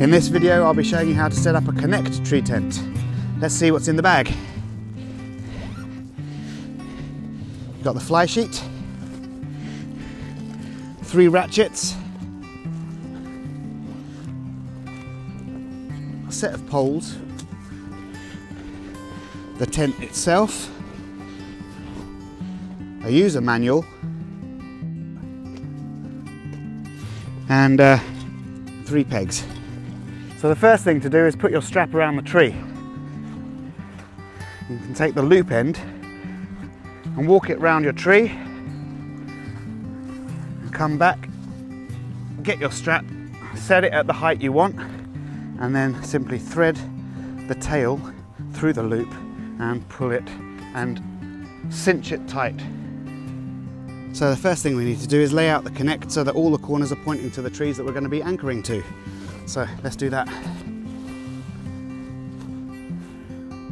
In this video, I'll be showing you how to set up a Connect tree tent. Let's see what's in the bag. Got the fly sheet, 3 ratchets, a set of poles, the tent itself, a user manual, and 3 pegs. So the first thing to do is put your strap around the tree. You can take the loop end and walk it around your tree and come back, get your strap, set it at the height you want, and then simply thread the tail through the loop and pull it and cinch it tight. So the first thing we need to do is lay out the Connect so that all the corners are pointing to the trees that we're going to be anchoring to. So let's do that.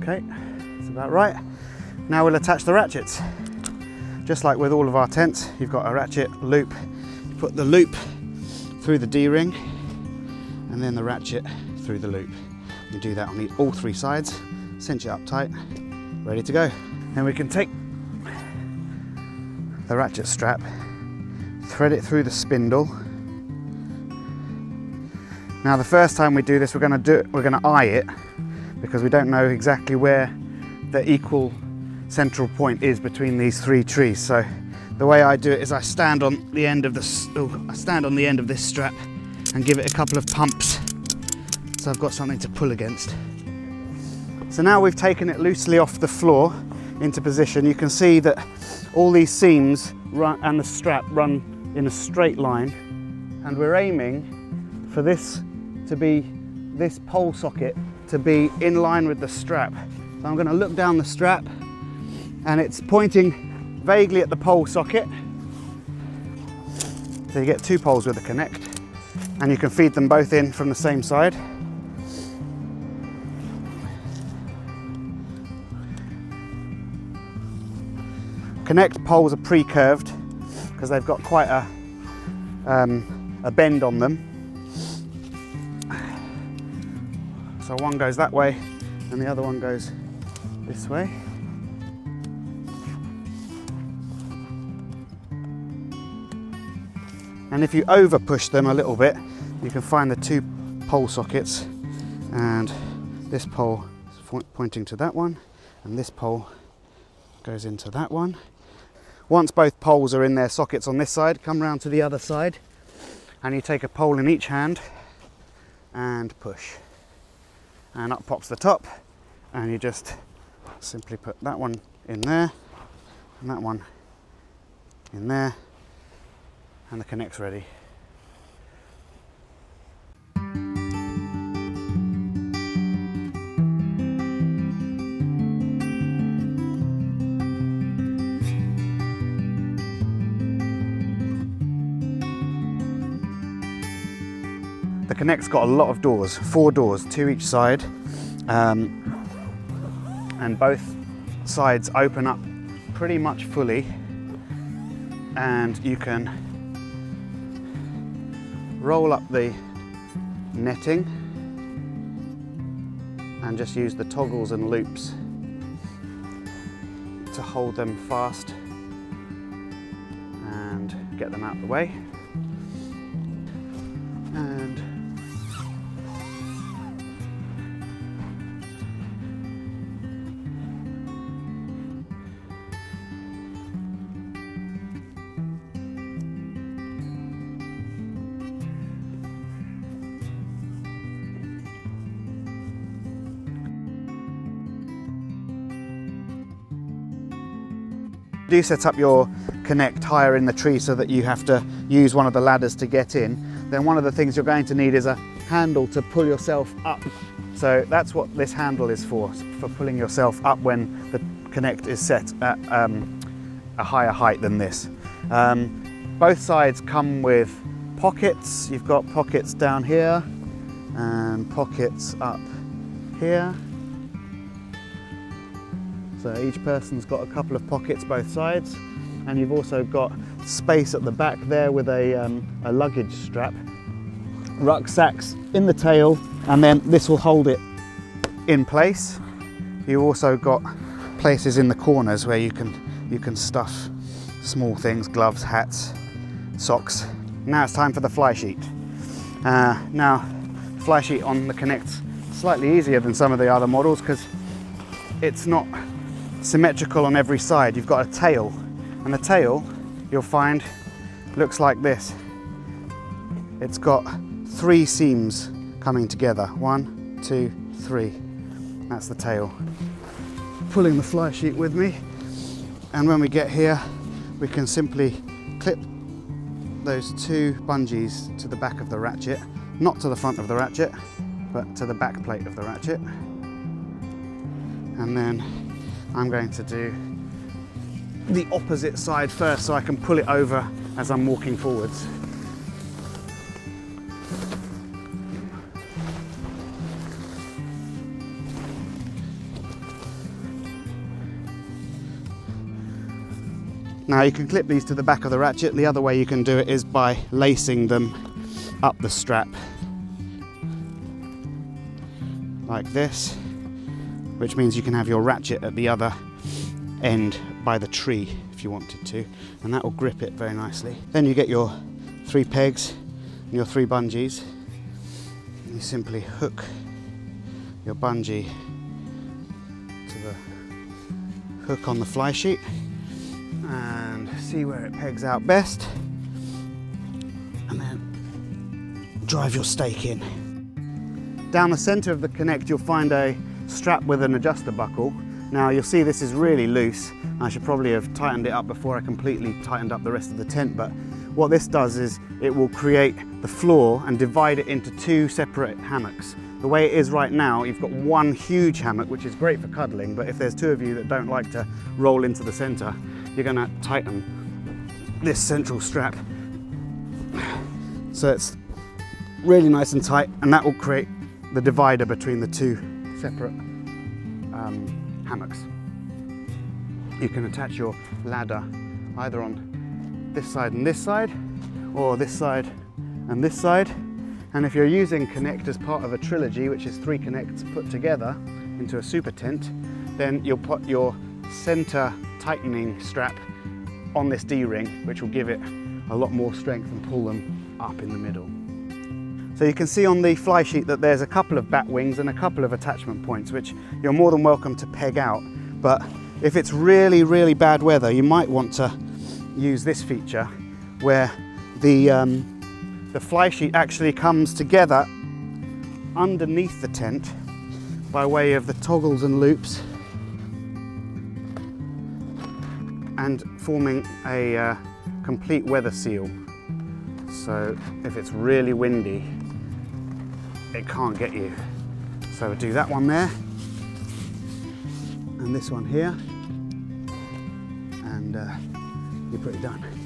Okay, that's about right. Now we'll attach the ratchets. Just like with all of our tents, you've got a ratchet loop. You put the loop through the D-ring and then the ratchet through the loop. You do that on all 3 sides, cinch it up tight, ready to go. Then we can take the ratchet strap, thread it through the spindle. Now the first time we do this, we're going to eye it, because we don't know exactly where the equal central point is between these 3 trees. So the way I do it is I stand on the end of this strap and give it a couple of pumps, so I've got something to pull against. So now we've taken it loosely off the floor into position. You can see that all these seams and the strap run in a straight line, and we're aiming for this pole socket to be in line with the strap. So I'm going to look down the strap, and it's pointing vaguely at the pole socket. So you get 2 poles with a Connect, and you can feed them both in from the same side. Connect poles are pre-curved because they've got quite a bend on them. So one goes that way and the other one goes this way. And if you over push them a little bit, you can find the 2 pole sockets, and this pole is pointing to that one and this pole goes into that one. Once both poles are in their sockets on this side, come round to the other side and you take a pole in each hand and push. And up pops the top, and you just simply put that one in there and that one in there, and the Connect's ready. The Connect's got a lot of doors, 4 doors, 2 each side, and both sides open up pretty much fully, and you can roll up the netting and just use the toggles and loops to hold them fast and get them out of the way. Do set up your Connect higher in the tree so that you have to use one of the ladders to get in, then one of the things you're going to need is a handle to pull yourself up. So that's what this handle is for pulling yourself up when the Connect is set at a higher height than this. Both sides come with pockets. You've got pockets down here and pockets up here. So each person's got a couple of pockets both sides, and you've also got space at the back there with a luggage strap rucksacks in the tail, and then this will hold it in place. You've also got places in the corners where you can stuff small things, gloves, hats, socks. Now it's time for the fly sheet. Now, fly sheet on the Connect's slightly easier than some of the other models because it's not symmetrical on every side. You've got a tail, and the tail, you'll find, looks like this. It's got three seams coming together. One, two, three. That's the tail. Pulling the fly sheet with me, and when we get here, we can simply clip those two bungees to the back of the ratchet, not to the front of the ratchet, but to the back plate of the ratchet. And then I'm going to do the opposite side first so I can pull it over as I'm walking forwards. Now you can clip these to the back of the ratchet. The other way you can do it is by lacing them up the strap like this, which means you can have your ratchet at the other end by the tree if you wanted to, and that will grip it very nicely. Then you get your three pegs and your three bungees. You simply hook your bungee to the hook on the fly sheet and see where it pegs out best, and then drive your stake in. Down the centre of the Connect you'll find a strap with an adjuster buckle. Now you'll see this is really loose. I should probably have tightened it up before I completely tightened up the rest of the tent, but what this does is it will create the floor and divide it into two separate hammocks. The way it is right now, you've got one huge hammock, which is great for cuddling, but if there's two of you that don't like to roll into the centre, you're going to tighten this central strap so it's really nice and tight, and that will create the divider between the two separate hammocks. You can attach your ladder either on this side, or this side, and if you're using Connect as part of a trilogy, which is three Connects put together into a super tent, then you'll put your center tightening strap on this D-ring, which will give it a lot more strength and pull them up in the middle. So you can see on the fly sheet that there's a couple of bat wings and a couple of attachment points, which you're more than welcome to peg out, but if it's really, really bad weather, you might want to use this feature where the fly sheet actually comes together underneath the tent by way of the toggles and loops, and forming a complete weather seal. So if it's really windy, it can't get you. So we'll do that one there, and this one here, and you're pretty done.